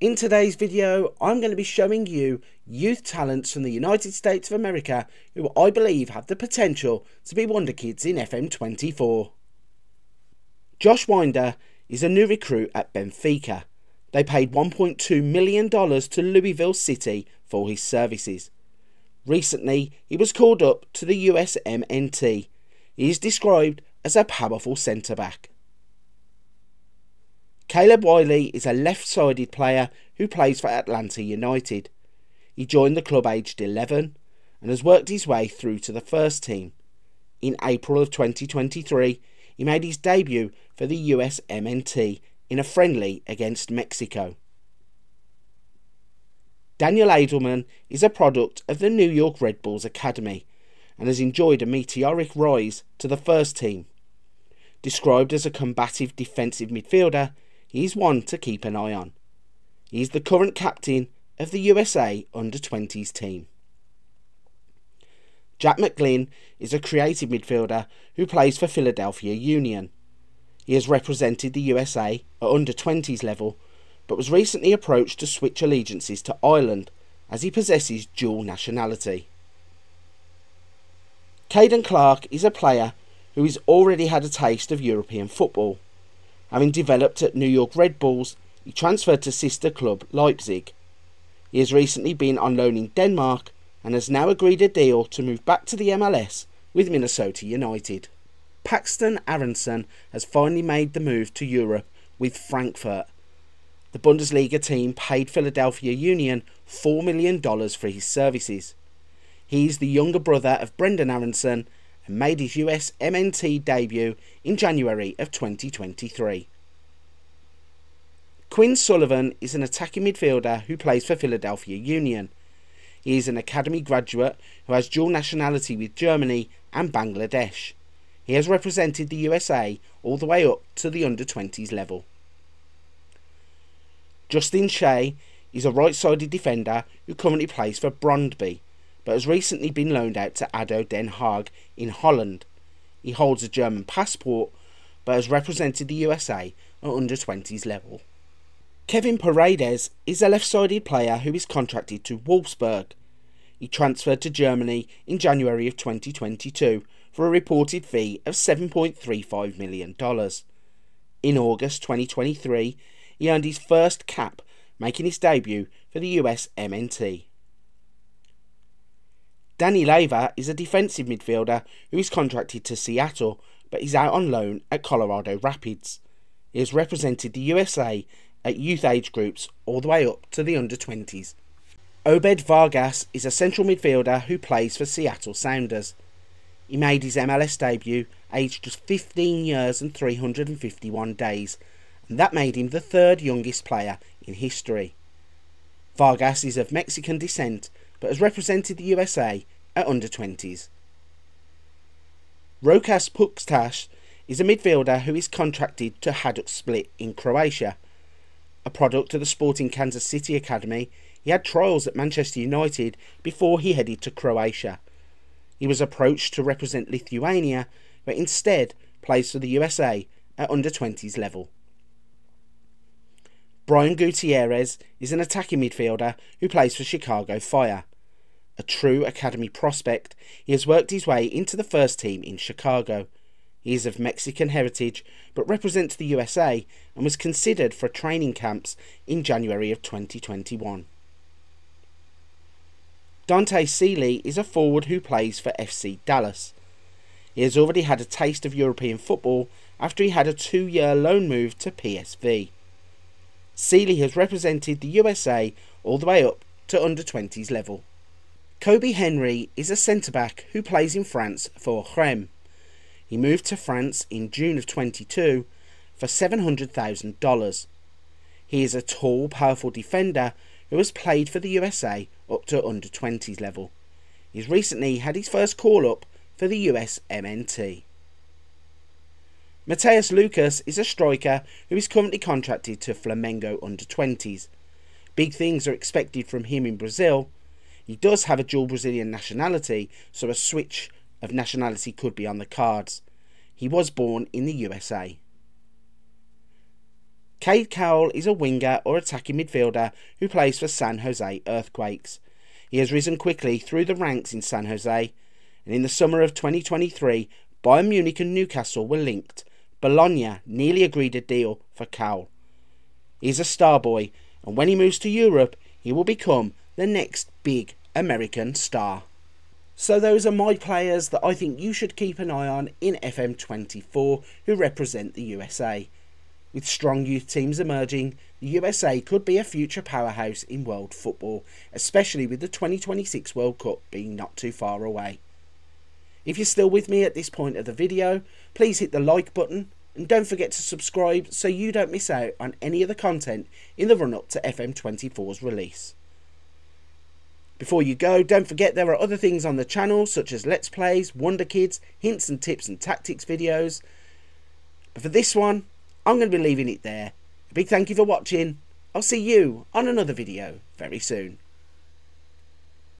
In today's video, I'm going to be showing you youth talents from the United States of America who I believe have the potential to be wonder kids in FM24. Josh Wynder is a new recruit at Benfica. They paid $1.2 million to Louisville City for his services. Recently, he was called up to the USMNT. He is described as a powerful centre-back. Caleb Wiley is a left-sided player who plays for Atlanta United. He joined the club aged 11 and has worked his way through to the first team. In April of 2023, he made his debut for the USMNT in a friendly against Mexico. Daniel Edelman is a product of the New York Red Bulls Academy and has enjoyed a meteoric rise to the first team. Described as a combative defensive midfielder, he is one to keep an eye on. He is the current captain of the USA Under-20s team. Jack McGlynn is a creative midfielder who plays for Philadelphia Union. He has represented the USA at Under-20s level, but was recently approached to switch allegiances to Ireland as he possesses dual nationality. Caden Clark is a player who has already had a taste of European football. Having developed at New York Red Bulls, he transferred to sister club Leipzig. He has recently been on loan in Denmark and has now agreed a deal to move back to the MLS with Minnesota United. Paxton Aaronson has finally made the move to Europe with Frankfurt. The Bundesliga team paid Philadelphia Union $4 million for his services. He is the younger brother of Brendan Aaronson and made his USMNT debut in January of 2023. Quinn Sullivan is an attacking midfielder who plays for Philadelphia Union. He is an academy graduate who has dual nationality with Germany and Bangladesh. He has represented the USA all the way up to the under-20s level. Justin Che is a right-sided defender who currently plays for Brondby, but has recently been loaned out to ADO Den Haag in Holland. He holds a German passport, but has represented the USA at under-20s level. Kevin Paredes is a left-sided player who is contracted to Wolfsburg. He transferred to Germany in January of 2022 for a reported fee of $7.35 million. In August 2023, he earned his first cap, making his debut for the USMNT. Danny Leyva is a defensive midfielder who is contracted to Seattle, but is out on loan at Colorado Rapids. He has represented the USA at youth age groups all the way up to the under-20s. Obed Vargas is a central midfielder who plays for Seattle Sounders. He made his MLS debut aged just 15 years and 351 days, and that made him the third youngest player in history. Vargas is of Mexican descent, but has represented the USA at under-20s. Rokas Pukstas is a midfielder who is contracted to Hajduk Split in Croatia. A product of the Sporting Kansas City Academy, he had trials at Manchester United before he headed to Croatia. He was approached to represent Lithuania, but instead plays for the USA at under-20s level. Brian Gutierrez is an attacking midfielder who plays for Chicago Fire. A true academy prospect, he has worked his way into the first team in Chicago. He is of Mexican heritage but represents the USA and was considered for training camps in January of 2021. Dante Sealy is a forward who plays for FC Dallas. He has already had a taste of European football after he had a two-year loan move to PSV. Sealy has represented the USA all the way up to under-20s level. Kobe Henry is a centre-back who plays in France for Reims. He moved to France in June of 22 for $700,000. He is a tall, powerful defender who has played for the USA up to under-20s level. He's recently had his first call-up for the USMNT. Mateus Lucas is a striker who is currently contracted to Flamengo under-20s. Big things are expected from him in Brazil. He does have a dual Brazilian nationality, so a switch of nationality could be on the cards. He was born in the USA. Cade Cowell is a winger or attacking midfielder who plays for San Jose Earthquakes. He has risen quickly through the ranks in San Jose, and in the summer of 2023, Bayern Munich and Newcastle were linked. Bologna nearly agreed a deal for Cowell. He is a star boy, and when he moves to Europe, he will become the next big American star. So those are my players that I think you should keep an eye on in FM24 who represent the USA. With strong youth teams emerging, the USA could be a future powerhouse in world football, especially with the 2026 World Cup being not too far away. If you're still with me at this point of the video, please hit the like button and don't forget to subscribe so you don't miss out on any of the content in the run-up to FM24's release. Before you go, don't forget there are other things on the channel such as Let's Plays, Wonder Kids, hints and tips and tactics videos. But for this one, I'm going to be leaving it there. A big thank you for watching. I'll see you on another video very soon.